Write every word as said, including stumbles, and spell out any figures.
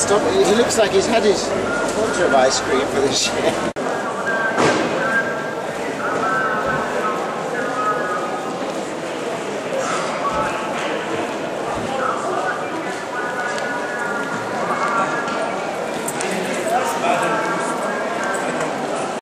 He looks like he's had his quarter of ice cream for this year.